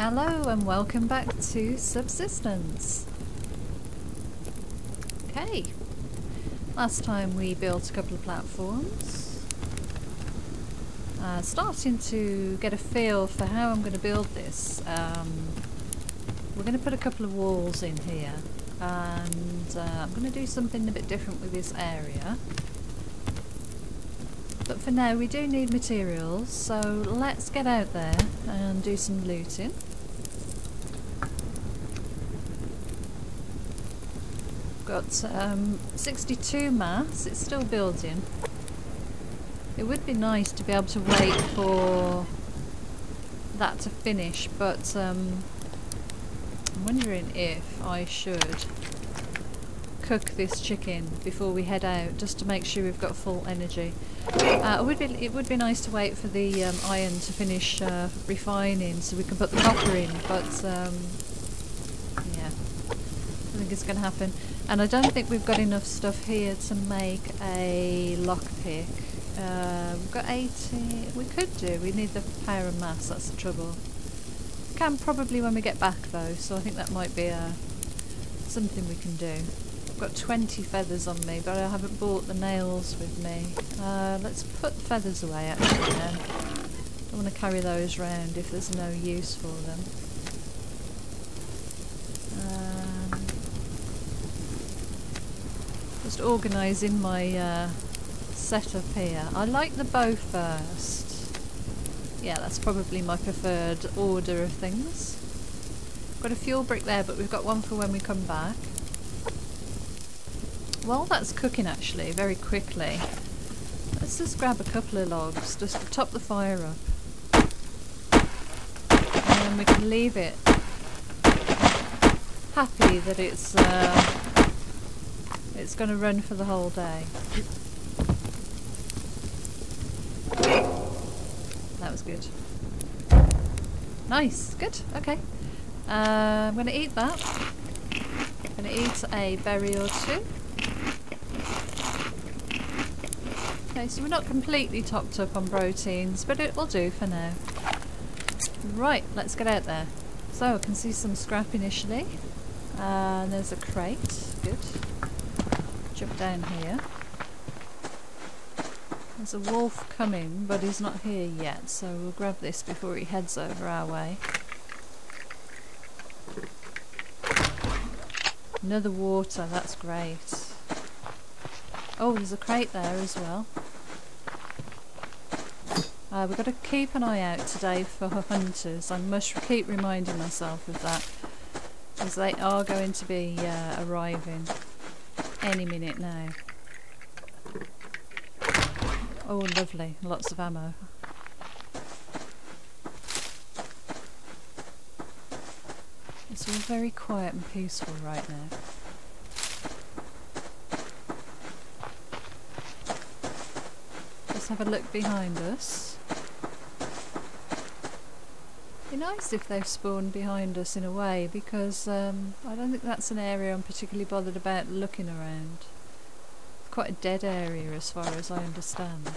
Hello and welcome back to Subsistence. Okay, last time we built a couple of platforms. Starting to get a feel for how I'm going to build this. We're going to put a couple of walls in here, and I'm going to do something a bit different with this area. But for now we do need materials, so let's get out there and do some looting. Got 62 mass, it's still building. It would be nice to be able to wait for that to finish, but I'm wondering if I should cook this chicken before we head out, just to make sure we've got full energy. It would be nice to wait for the iron to finish refining so we can put the copper in, but yeah, I think it's going to happen. And I don't think we've got enough stuff here to make a lockpick. We've got 80, we could do, we need the power and mass, that's the trouble. We can probably when we get back though, so I think that might be something we can do. Got 20 feathers on me, but I haven't bought the nails with me. Let's put feathers away actually now. I want to carry those round if there's no use for them. Just organising my setup here. I like the bow first. Yeah, that's probably my preferred order of things. Got a fuel brick there, but we've got one for when we come back. While that's cooking actually, very quickly, let's just grab a couple of logs just to top the fire up, and then we can leave it happy that it's going to run for the whole day. That was good. Nice, good, okay. I'm going to eat that. I'm going to eat a berry or two. So we're not completely topped up on proteins, but it will do for now. Right, let's get out there. So I can see some scrap initially. And there's a crate. Good. Jump down here. There's a wolf coming, but he's not here yet, so we'll grab this before he heads over our way. Another water, that's great. Oh, there's a crate there as well. We've got to keep an eye out today for hunters. I must keep reminding myself of that, because they are going to be arriving any minute now. Oh, lovely. Lots of ammo. It's all very quiet and peaceful right now. Have a look behind us. It'd be nice if they've spawned behind us in a way, because I don't think that's an area I'm particularly bothered about looking around. It's quite a dead area as far as I understand.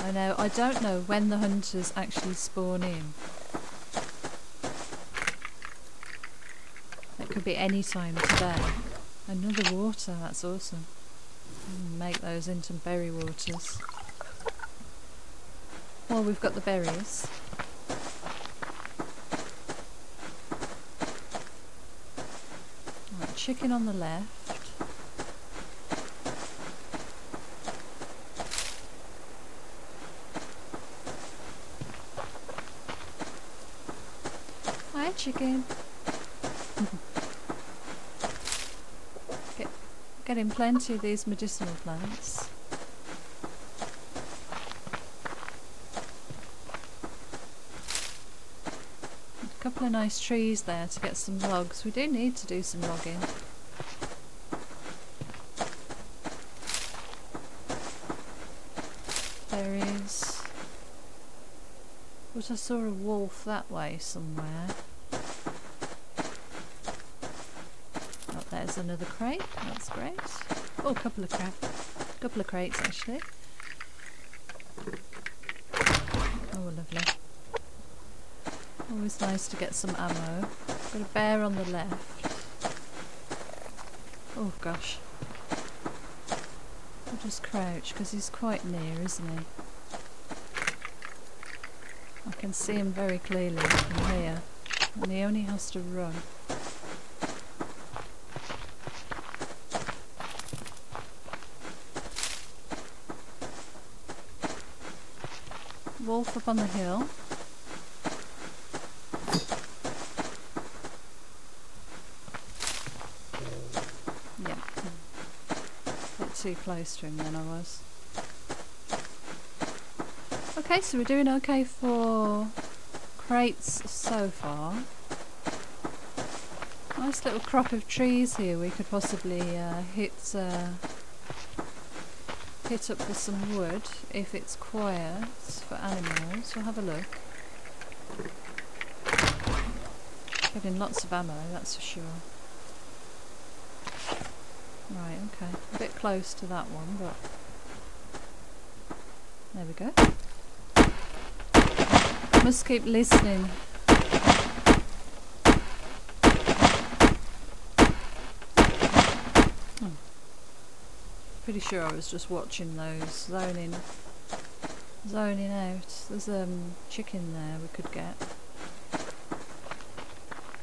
I know, I don't know when the hunters actually spawn in. Could be any time today. Another water, that's awesome. Make those into berry waters. Well, we've got the berries. Right, chicken on the left. Hi, chicken. Getting plenty of these medicinal plants. A couple of nice trees there to get some logs. We do need to do some logging. Berries. But I saw a wolf that way somewhere. There's another crate, that's great. Oh, a couple of crates actually. Oh, lovely. Always nice to get some ammo. Got a bear on the left. Oh gosh. I'll just crouch because he's quite near, isn't he? I can see him very clearly from here. And he only has to run. Wolf up on the hill. Yeah. A bit too close to him then I was. Okay, so we're doing okay for crates so far. Nice little crop of trees here we could possibly hit up with some wood if it's quiet for animals. We'll have a look. Getting lots of ammo, that's for sure. Right, okay. A bit close to that one, but there we go. Must keep listening. Pretty sure I was just watching those, zoning out. There's chicken there we could get.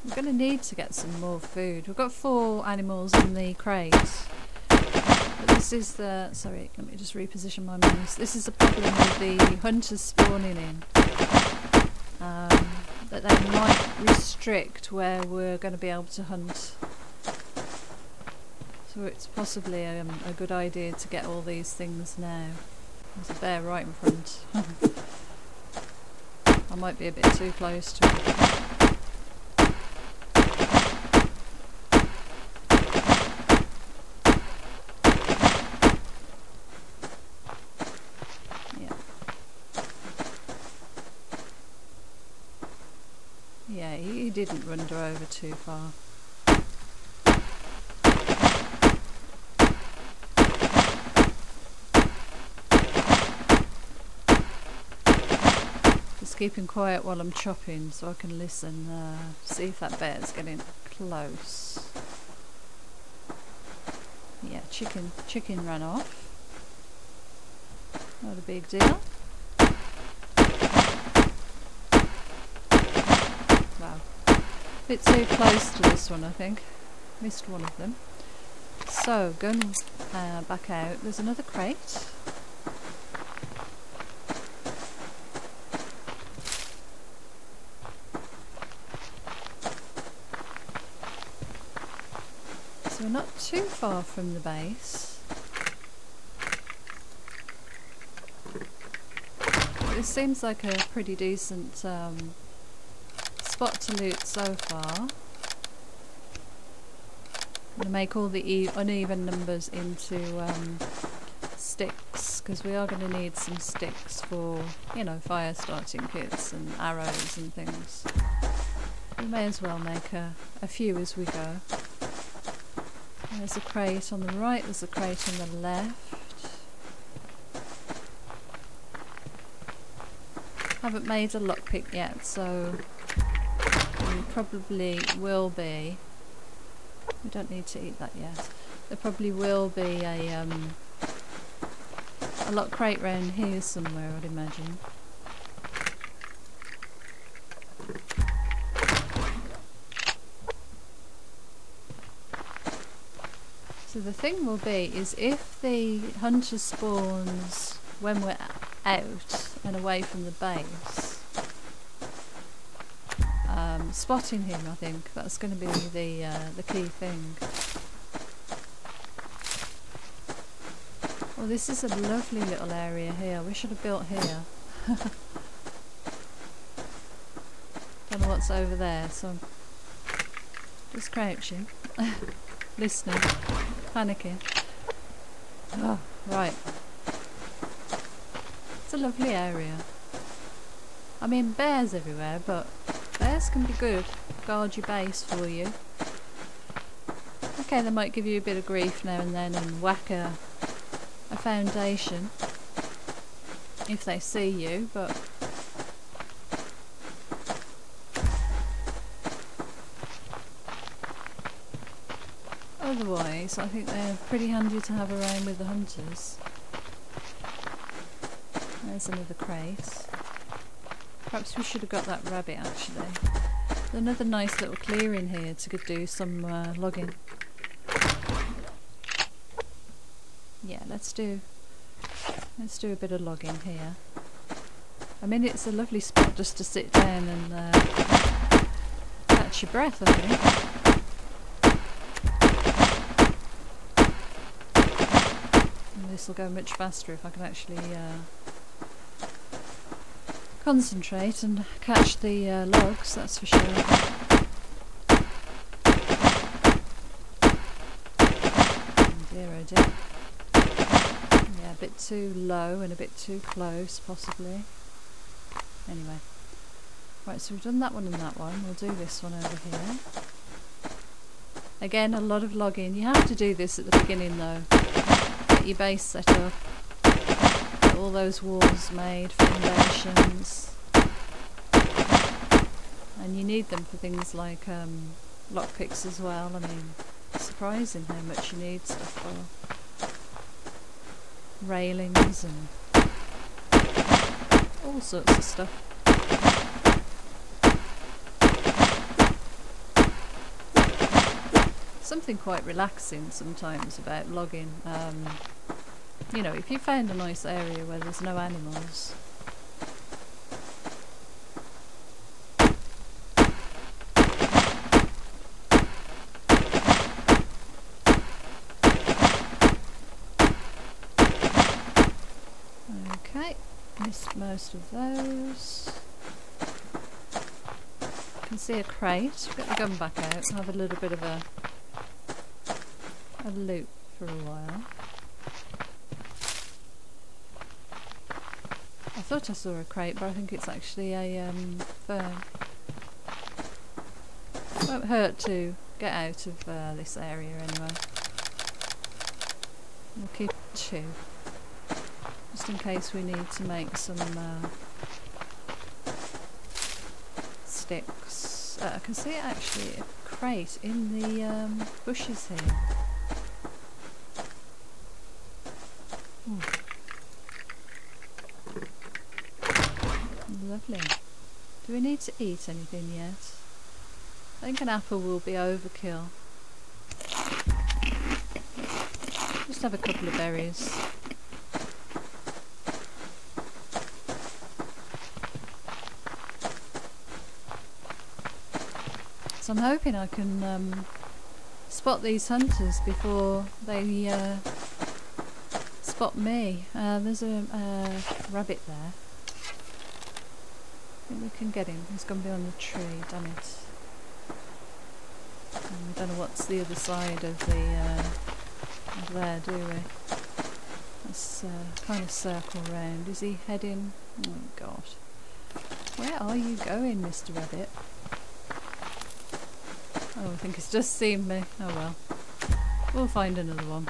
We're going to need to get some more food. We've got 4 animals in the crate. But this is the, sorry, let me just reposition my mouse. This is the problem with the hunters spawning in. That they might restrict where we're going to be able to hunt. So it's possibly a good idea to get all these things now. There's a bear right in front. I might be a bit too close to it. Yeah, he didn't wander over too far. Keeping quiet while I'm chopping so I can listen, see if that bear's getting close. Yeah, chicken ran off. Not a big deal. Wow. Bit too close to this one, I think. Missed one of them. So, going back out. There's another crate. We're not too far from the base. This seems like a pretty decent spot to loot so far. I'm going to make all the uneven numbers into sticks, because we are going to need some sticks for, you know, fire starting kits and arrows and things. We may as well make a few as we go. There's a crate on the right, there's a crate on the left. Haven't made a lockpick yet, so we probably will be. We don't need to eat that yet. There probably will be a lock crate round here somewhere, I'd imagine. So the thing will be is if the hunter spawns when we're out and away from the base, spotting him, I think that's going to be the key thing. Well, this is a lovely little area here. I wish I'd have built here. Don't know what's over there, so I'm just crouching, listening. Panicking. Oh, right. It's a lovely area. I mean, bears everywhere, but bears can be good. Guard your base for you. Okay, they might give you a bit of grief now and then and whack a foundation if they see you, but otherwise I think they're pretty handy to have around with the hunters. There's another crate. Perhaps we should have got that rabbit actually. There's another nice little clearing here to do some logging. Yeah, let's do a bit of logging here. I mean, it's a lovely spot just to sit down and catch your breath, I think. This will go much faster if I can actually concentrate and catch the logs, that's for sure. Oh dear, oh dear. Yeah, a bit too low and a bit too close, possibly. Anyway. Right, so we've done that one and that one. We'll do this one over here. Again, a lot of logging. You have to do this at the beginning, though. Your base set up, get all those walls made, foundations, and you need them for things like lockpicks as well. I mean, it's surprising how much you need stuff for railings and all sorts of stuff. Something quite relaxing sometimes about logging, you know, if you found a nice area where there's no animals. Okay, missed most of those. You can see a crate, get the gun back out and have a little bit of a loop for a while. I thought I saw a crate, but I think it's actually a fern. It won't hurt to get out of this area anyway. We'll keep two, just in case we need to make some sticks. I can see actually a crate in the bushes here. Lovely. Do we need to eat anything yet? I think an apple will be overkill. Just have a couple of berries. So I'm hoping I can spot these hunters before they spot me. There's a rabbit there. I think we can get him. He's going to be on the tree, damn it. And we don't know what's the other side of the of there, do we? Let's kind of circle round. Is he heading? Oh god. Where are you going, Mr. Rabbit? Oh, I think he's just seen me. Oh well. We'll find another one.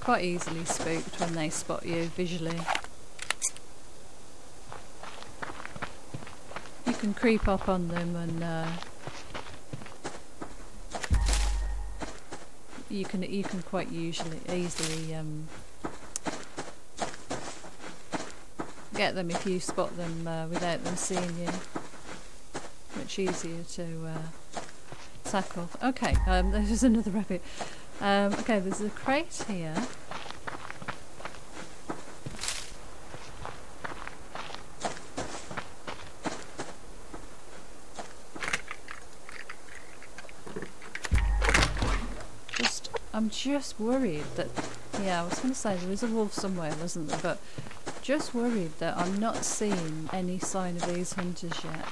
Quite easily spooked when they spot you visually. You can creep up on them and you can quite easily get them if you spot them without them seeing you. Much easier to tackle. Okay, there's another rabbit. Okay, there's a crate here. I'm just worried that, yeah, I was going to say there was a wolf somewhere, wasn't there? But just worried that I'm not seeing any sign of these hunters yet.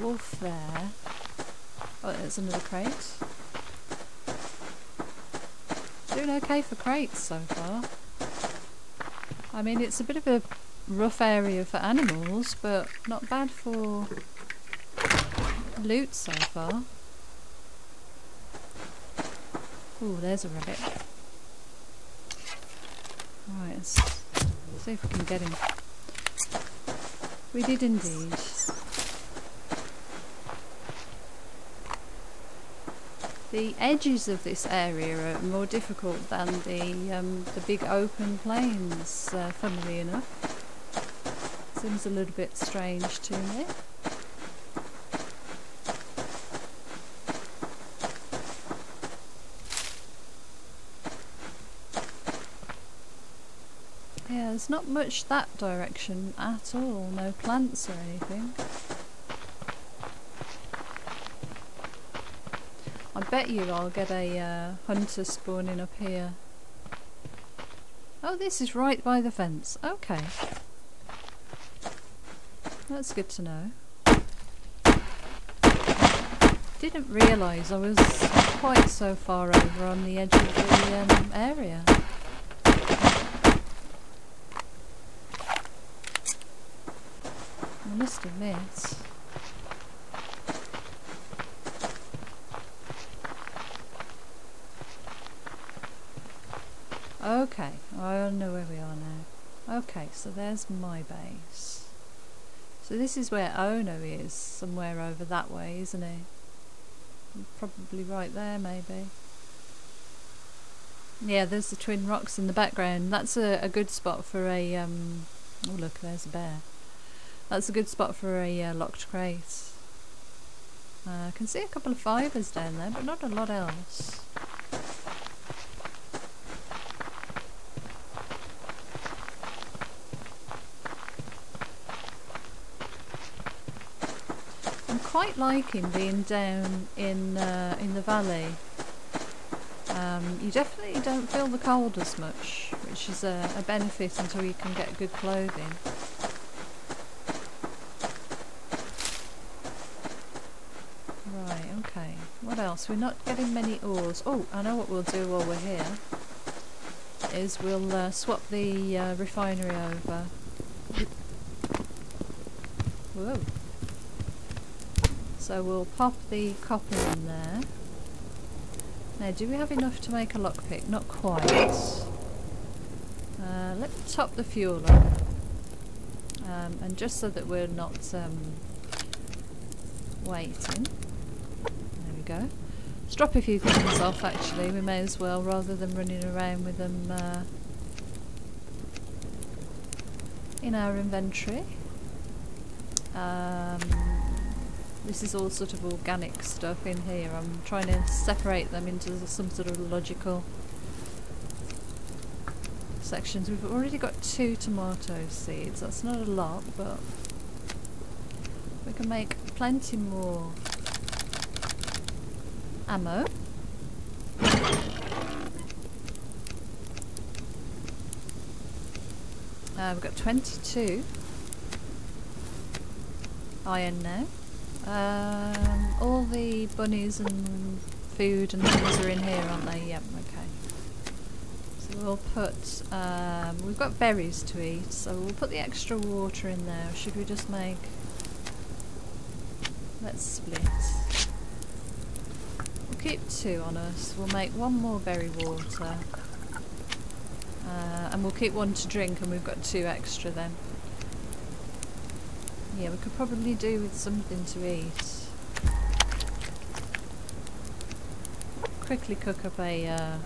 Wolf there. Oh, there's another crate. Doing okay for crates so far. I mean, it's a bit of a rough area for animals, but not bad for loot so far. Ooh, there's a rabbit. Alright, let's see if we can get him. We did indeed. The edges of this area are more difficult than the big open plains, funnily enough. Seems a little bit strange to me. Yeah, there's not much that direction at all, no plants or anything. I bet you I'll get a hunter spawning up here. Oh, this is right by the fence. Okay. That's good to know. Didn't realise I was quite so far over on the edge of the area. I must admit. Okay, I know where we are now. Okay, so there's my base. So this is where Ono is, somewhere over that way, isn't he? Probably right there, maybe. Yeah, there's the twin rocks in the background. That's a good spot for a... oh look, there's a bear. That's a good spot for a locked crate. I can see a couple of fivers down there, but not a lot else. Quite liking being down in the valley. You definitely don't feel the cold as much, which is a benefit until you can get good clothing. Right, okay. What else? We're not getting many ores. Oh, I know what we'll do while we're here. Is we'll swap the refinery over. Whoa. So we'll pop the copper in there. Now, do we have enough to make a lockpick? Not quite. Let's top the fuel up. And just so that we're not waiting. There we go. Let's drop a few things off, actually. We may as well, rather than running around with them in our inventory. This is all sort of organic stuff in here. I'm trying to separate them into some sort of logical sections. We've already got 2 tomato seeds. That's not a lot, but we can make plenty more ammo. We've got 22 iron now. All the bunnies and food and things are in here, aren't they? Yep, okay. So we'll put, we've got berries to eat, so we'll put the extra water in there. Should we just make, let's split. We'll keep 2 on us, we'll make 1 more berry water. And we'll keep 1 to drink, and we've got 2 extra then. Yeah, we could probably do with something to eat. Quickly cook up a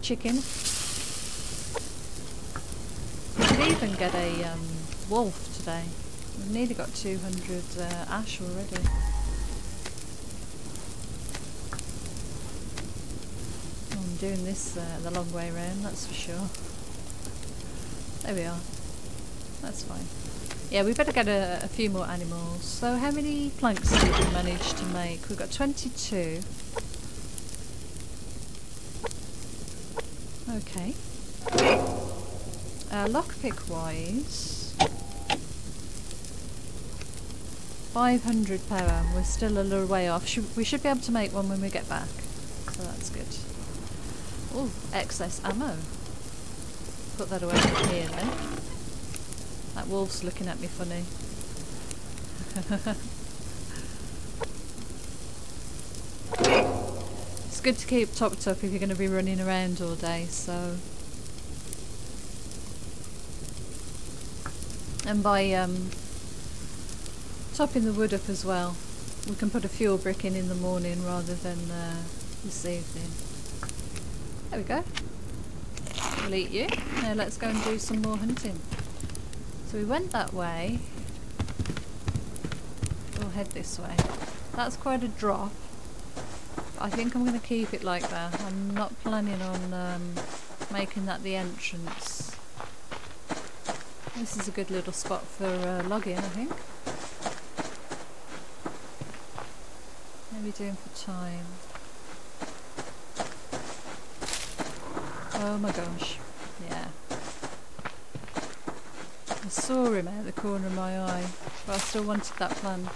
chicken. We could even get a wolf today. We've nearly got 200 ash already. Oh, I'm doing this the long way round, that's for sure. There we are. That's fine. Yeah, we better get a few more animals. So how many planks did we manage to make? We've got 22. Okay. Lockpick wise... 500 per hour. We're still a little way off. We should be able to make one when we get back. So that's good. Oh, excess ammo. Put that away from here then. That wolf's looking at me funny. it's good to keep topped up if you're going to be running around all day, so. And by topping the wood up as well, we can put a fuel brick in the morning rather than this evening. There we go. We'll eat you. Now let's go and do some more hunting. So we went that way. We'll head this way. That's quite a drop. I think I'm going to keep it like that. I'm not planning on making that the entrance. This is a good little spot for logging, I think. What are we doing for time? Oh my gosh, yeah. I saw him out the corner of my eye, but I still wanted that plant.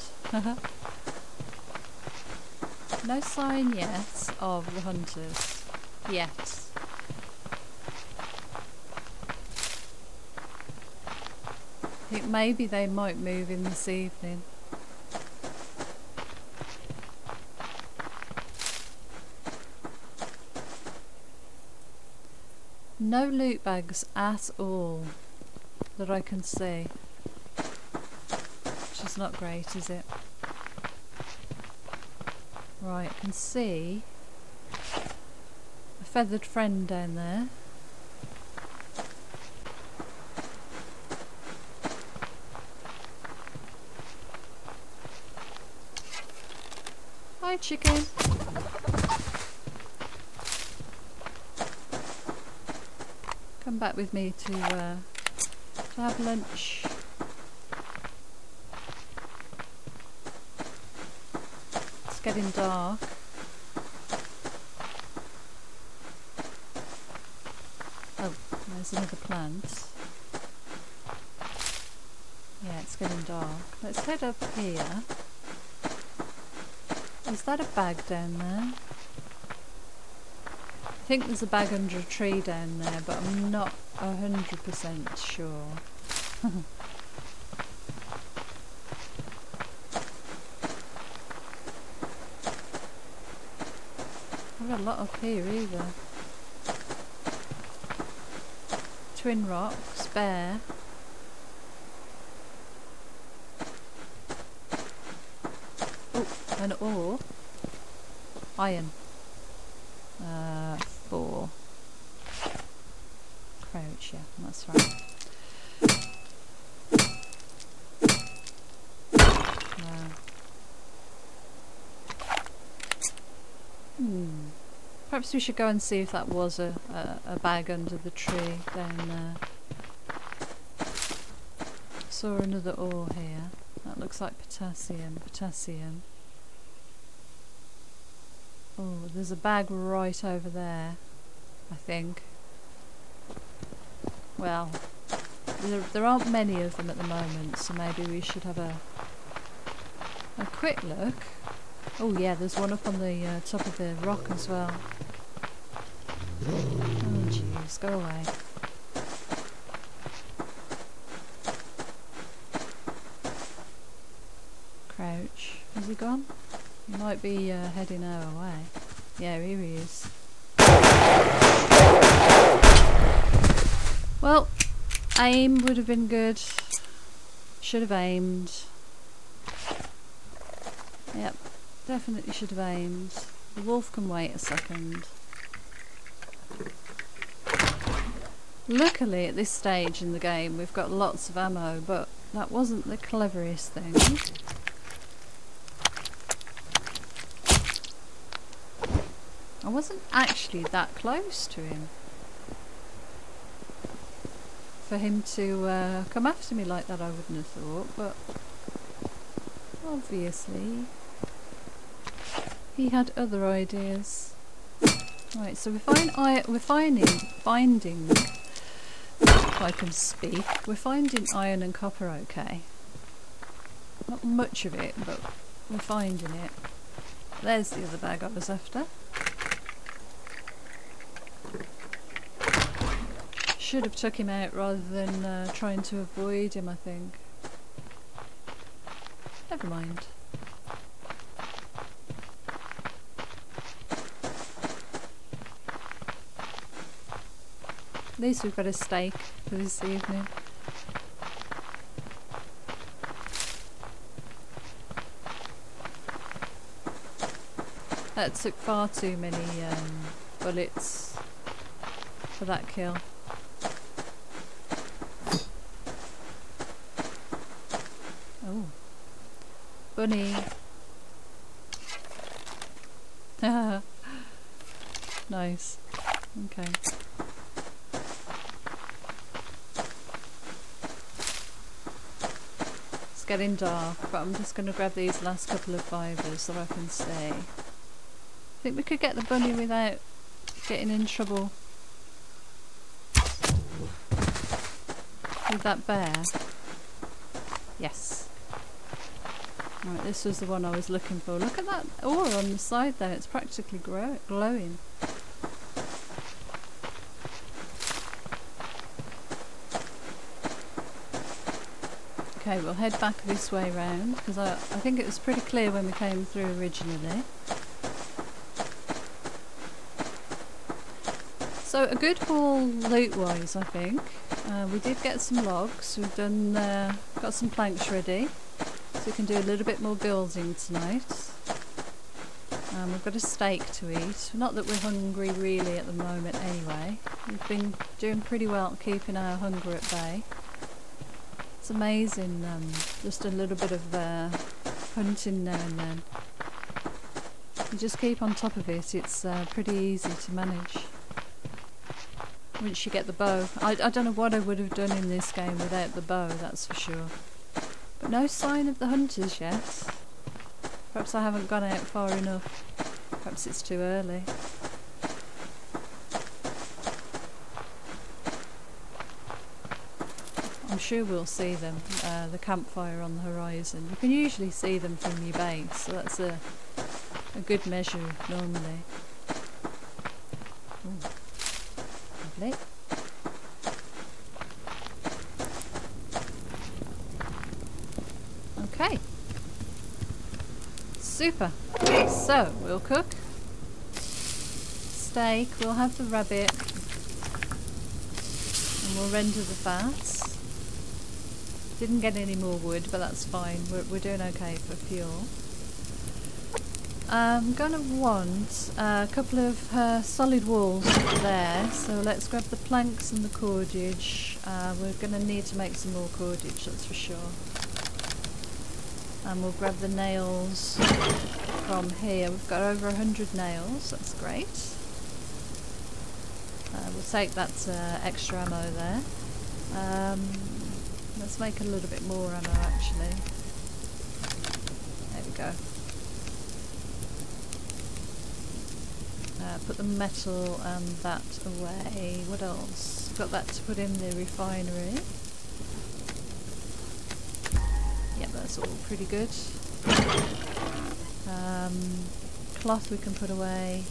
No sign yet of the hunters. Yet. I think maybe they might move in this evening. No loot bags at all that I can see. Which is not great, is it? Right, I can see a feathered friend down there. Hi, chicken. Come back with me to have lunch. It's getting dark. Oh, there's another plant. Yeah, it's getting dark. Let's head up here. Is that a bag down there? I think there's a bag under a tree down there, but I'm not 100% sure. Not a lot up here either. Twin rocks, bear. Oh, an ore. Iron. 4. Crouch, yeah, that's right. Perhaps we should go and see if that was a bag under the tree down there. Saw another ore here. That looks like potassium, potassium. Oh, there's a bag right over there, I think. Well, there aren't many of them at the moment, so maybe we should have a quick look. Oh yeah, there's one up on the top of the rock as well. Oh jeez, go away. Crouch. Has he gone? He might be heading our way. Yeah, here he is. Well, aim would have been good. Should have aimed. Yep. Definitely should have aimed. The wolf can wait a second. Luckily at this stage in the game we've got lots of ammo, but that wasn't the cleverest thing. I wasn't actually that close to him for him to come after me like that, I wouldn't have thought, but obviously he had other ideas. Right, so we're finding, if I can speak, we're finding iron and copper, okay. Not much of it, but we're finding it. There's the other bag I was after. Should have took him out rather than trying to avoid him, I think. Never mind. At least we've got a steak for this evening. That took far too many bullets for that kill. Oh, bunny! Nice. Okay. It's getting dark, but I'm just going to grab these last couple of fibres so I can stay. I think we could get the bunny without getting in trouble with that bear. Yes. Right, this was the one I was looking for. Look at that ore on the side there, it's practically glowing. Okay, we'll head back this way round, because I think it was pretty clear when we came through originally. So a good haul loot-wise, I think. We did get some logs. We've done got some planks ready, so we can do a little bit more building tonight. We've got a steak to eat. Not that we're hungry really at the moment, anyway. We've been doing pretty well keeping our hunger at bay. It's amazing, just a little bit of hunting now and then. You just keep on top of it, it's pretty easy to manage once you get the bow. I don't know what I would have done in this game without the bow, that's for sure. But no sign of the hunters yet. Perhaps I haven't gone out far enough. Perhaps it's too early. I'm sure we'll see them, the campfire on the horizon. You can usually see them from your base, so that's a good measure normally. Ooh, lovely. Okay. Super. So, we'll cook. Steak, we'll have the rabbit. And we'll render the fats. Didn't get any more wood, but that's fine. We're doing okay for fuel. I'm going to want a couple of solid walls there, so let's grab the planks and the cordage. We're going to need to make some more cordage, that's for sure. And we'll grab the nails from here. We've got over 100 nails, that's great. We'll take that extra ammo there. Let's make a little bit more ammo actually. There we go. Put the metal and that away. What else? Got that to put in the refinery. Yep, that's all pretty good. Cloth we can put away.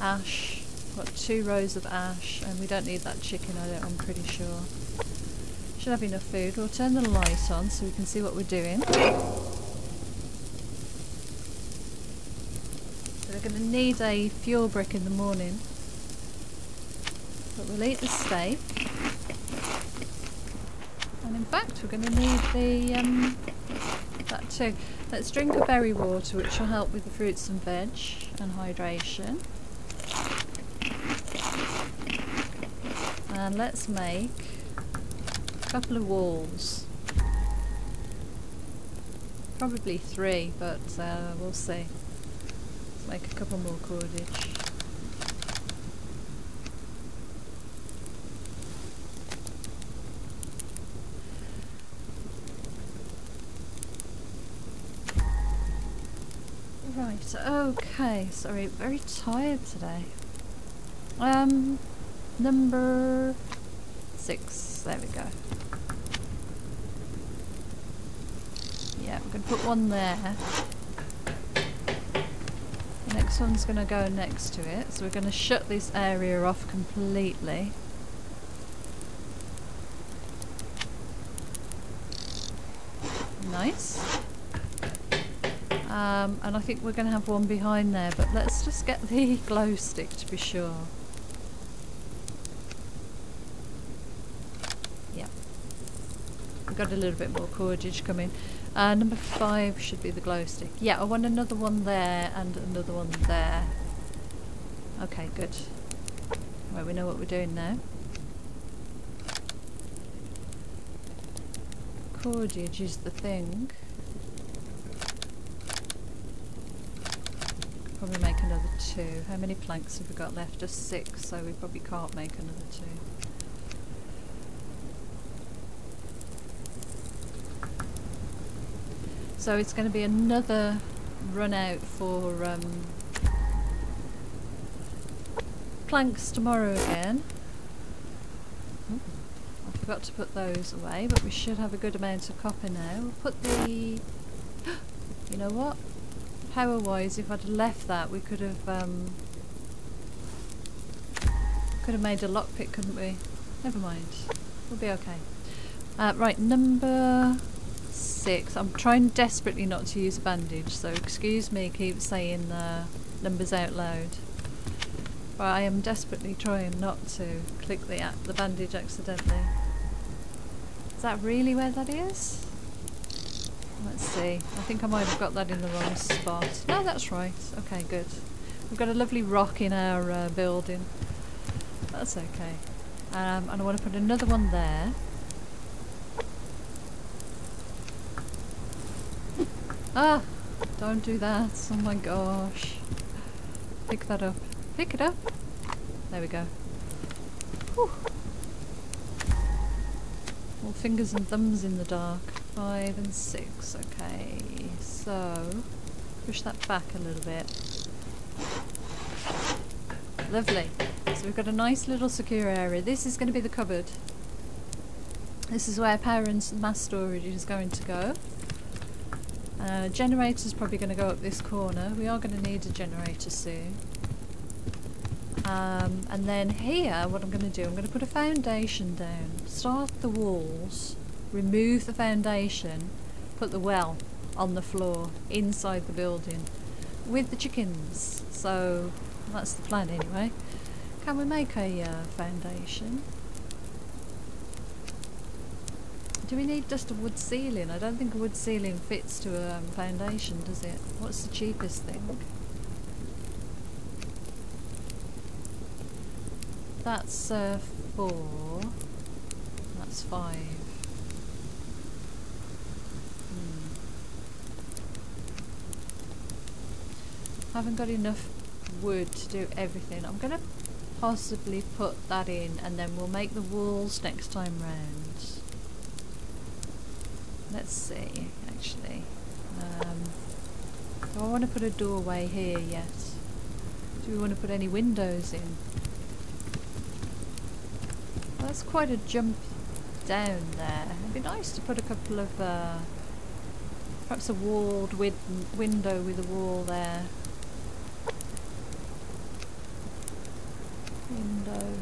Ash. Got 2 rows of ash, and we don't need that chicken, I'm pretty sure. Should have enough food. We'll turn the light on so we can see what we're doing. So we're going to need a fuel brick in the morning. But we'll eat the steak. And in fact we're going to need the that too. Let's drink a berry water, which will help with the fruits and veg and hydration. And let's make couple of walls, probably 3, but we'll see. Let's make a couple more cordage. Right, okay, sorry, very tired today. Number 6, there we go. Yeah, I'm going to put one there. The next one's going to go next to it. So we're going to shut this area off completely. Nice. And I think we're going to have one behind there. But let's just get the glow stick to be sure. we got a little bit more cordage coming. Number 5 should be the glow stick. Yeah, I want another one there and another one there. Okay, good. Well, we know what we're doing now. Cordage is the thing. Could probably make another 2. How many planks have we got left? Just 6, so we probably can't make another 2. So it's going to be another run out for planks tomorrow again. Ooh, I forgot to put those away, but we should have a good amount of copper now. We'll put the... You know what? Power-wise, if I'd left that, we could have made a lockpick, couldn't we? Never mind. We'll be okay. Right, number... 6. I'm trying desperately not to use a bandage, so excuse me keep saying numbers out loud. But I am desperately trying not to click the bandage accidentally. Is that really where that is? Let's see. I think I might have got that in the wrong spot. No, that's right. Okay, good. We've got a lovely rock in our building. That's okay. And I want to put another one there. Ah! Don't do that. Oh my gosh. Pick that up. Pick it up! There we go. Whew. All fingers and thumbs in the dark. 5 and 6. Okay. So, push that back a little bit. Lovely. So we've got a nice little secure area. This is going to be the cupboard. This is where power and mass storage is going to go. Generator's probably going to go up this corner. We are going to need a generator soon. And then here, what I'm going to do, I'm going to put a foundation down. Start the walls, remove the foundation, put the well on the floor inside the building with the chickens. So that's the plan anyway. Can we make a foundation? Do we need just a wood ceiling? I don't think a wood ceiling fits to a foundation, does it? What's the cheapest thing? That's 4. That's 5. Haven't got enough wood to do everything. I'm going to possibly put that in and then we'll make the walls next time round. Let's see, actually. Do I want to put a doorway here yet? Do we want to put any windows in? Well, that's quite a jump down there. It'd be nice to put a couple of, perhaps a walled window with a wall there. Window.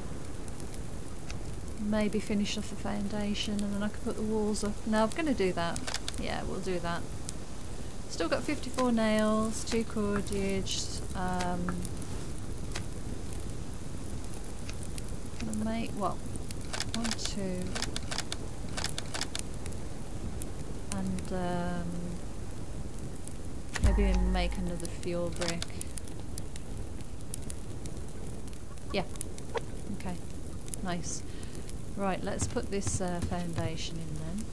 Maybe finish off the foundation and then I can put the walls up. No, I'm going to do that. Yeah, we'll do that. Still got 54 nails, 2 cordage. Can I make, well, 1, 2. And maybe we can make another fuel brick. Yeah. Okay. Nice. Right, let's put this foundation in then.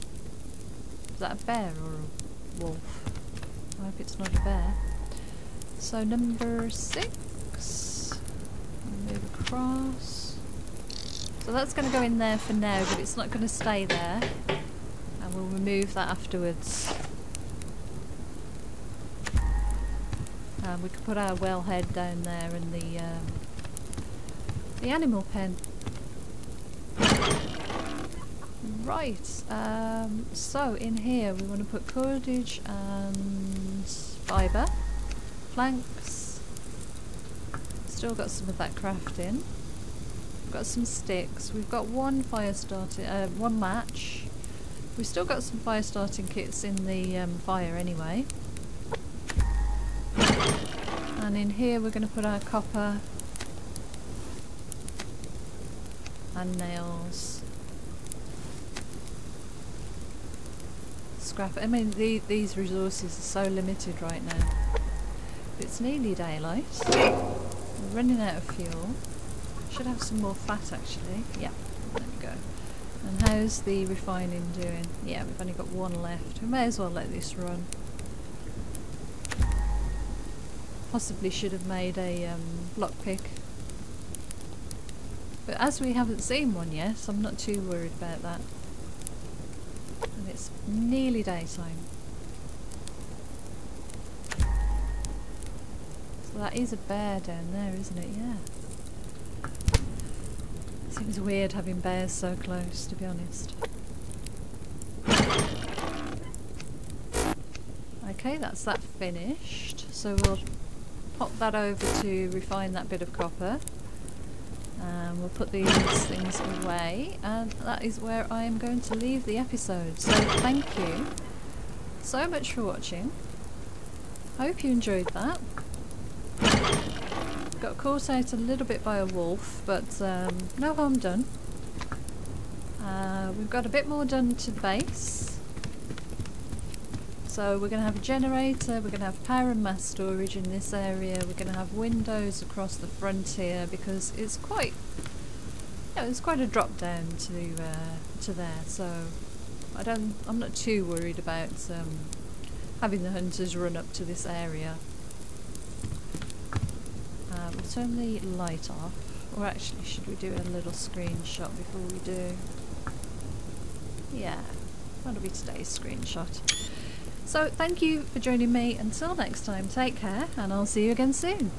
Is that a bear or a wolf? I hope it's not a bear. So number 6. Move across. So that's going to go in there for now, but it's not going to stay there. And we'll remove that afterwards. We could put our wellhead down there and the animal pen. Right, so in here we want to put cordage and fibre, planks, still got some of that crafting, we've got some sticks, we've got one fire starting, one match, we've still got some fire starting kits in the fire anyway, and in here we're going to put our copper and nails. photograph. I mean, these resources are so limited right now. It's nearly daylight. I'm running out of fuel. Should have some more fat actually. Yeah, there we go. And how's the refining doing? Yeah, we've only got one left. We may as well let this run. Possibly should have made a block pick. But as we haven't seen one yet, I'm not too worried about that. And it's nearly daytime. So that is a bear down there, isn't it? Yeah. Seems weird having bears so close, to be honest. Okay, that's that finished. So we'll pop that over to refine that bit of copper. And we'll put these things away, and that is where I am going to leave the episode. So thank you so much for watching. Hope you enjoyed that. Got caught out a little bit by a wolf, but no harm done. We've got a bit more done to the base. So we're going to have a generator, we're going to have power and mass storage in this area, we're going to have windows across the frontier, because it's quite, you know, it's quite a drop down to there. So I'm not too worried about having the hunters run up to this area. We'll turn the light off, or actually should we do a little screenshot before we do? Yeah, that'll be today's screenshot. So thank you for joining me. Until next time, take care, and I'll see you again soon.